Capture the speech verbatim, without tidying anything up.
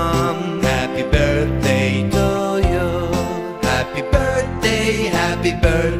mom. Happy birthday to you. Happy birthday, happy birthday.